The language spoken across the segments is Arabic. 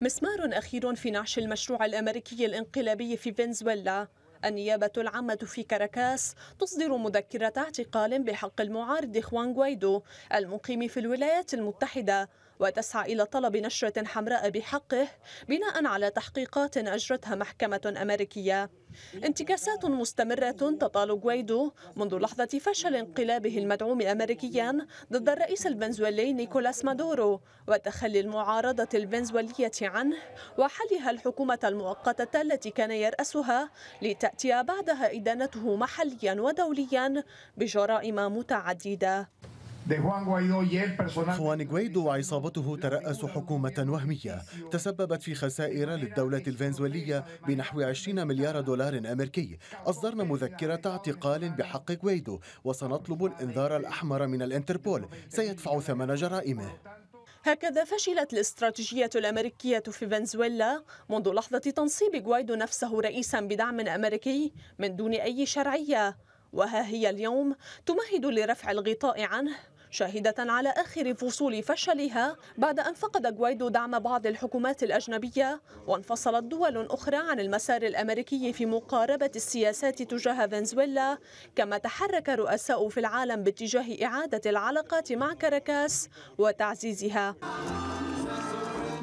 مسمار أخير في نعش المشروع الأمريكي الانقلابي في فنزويلا. النيابة العامة في كراكاس تصدر مذكرة اعتقال بحق المعارض خوان غوايدو المقيم في الولايات المتحدة، وتسعى إلى طلب نشرة حمراء بحقه بناء على تحقيقات أجرتها محكمة أمريكية. انتكاسات مستمرة تطال غوايدو منذ لحظة فشل انقلابه المدعوم أمريكيا ضد الرئيس الفنزويلي نيكولاس مادورو وتخلي المعارضة الفنزويلية عنه وحلها الحكومة المؤقتة التي كان يرأسها، لتأتي بعدها إدانته محليا ودوليا بجرائم متعددة. خوان غوايدو وعصابته ترأسوا حكومة وهمية تسببت في خسائر للدولة الفنزويلية بنحو 20 مليار دولار أمريكي. أصدرنا مذكرة اعتقال بحق غوايدو وسنطلب الإنذار الأحمر من الإنتربول، سيدفع ثمن جرائمه. هكذا فشلت الاستراتيجية الأمريكية في فنزويلا منذ لحظة تنصيب غوايدو نفسه رئيسا بدعم أمريكي من دون أي شرعية، وها هي اليوم تمهد لرفع الغطاء عنه، شاهدة على آخر فصول فشلها بعد أن فقد غوايدو دعم بعض الحكومات الأجنبية وانفصلت دول أخرى عن المسار الأمريكي في مقاربة السياسات تجاه فنزويلا، كما تحرك رؤساء في العالم باتجاه إعادة العلاقات مع كراكاس وتعزيزها.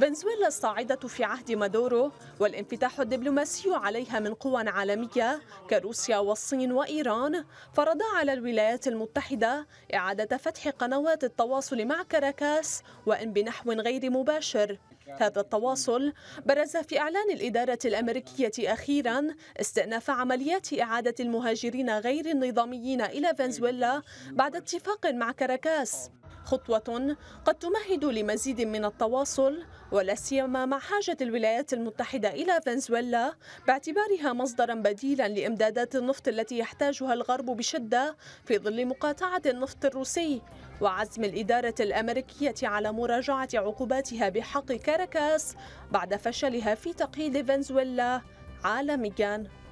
فنزويلا الصاعدة في عهد مادورو والانفتاح الدبلوماسي عليها من قوى عالمية كروسيا والصين وإيران فرض على الولايات المتحدة إعادة فتح قنوات التواصل مع كراكاس وإن بنحو غير مباشر. هذا التواصل برز في إعلان الإدارة الأمريكية أخيرا استئناف عمليات إعادة المهاجرين غير النظاميين إلى فنزويلا بعد اتفاق مع كراكاس، خطوة قد تمهد لمزيد من التواصل ولا سيما مع حاجة الولايات المتحدة إلى فنزويلا باعتبارها مصدرا بديلا لإمدادات النفط التي يحتاجها الغرب بشدة في ظل مقاطعة النفط الروسي، وعزم الإدارة الأمريكية على مراجعة عقوباتها بحق كراكاس بعد فشلها في تقييد فنزويلا عالميا.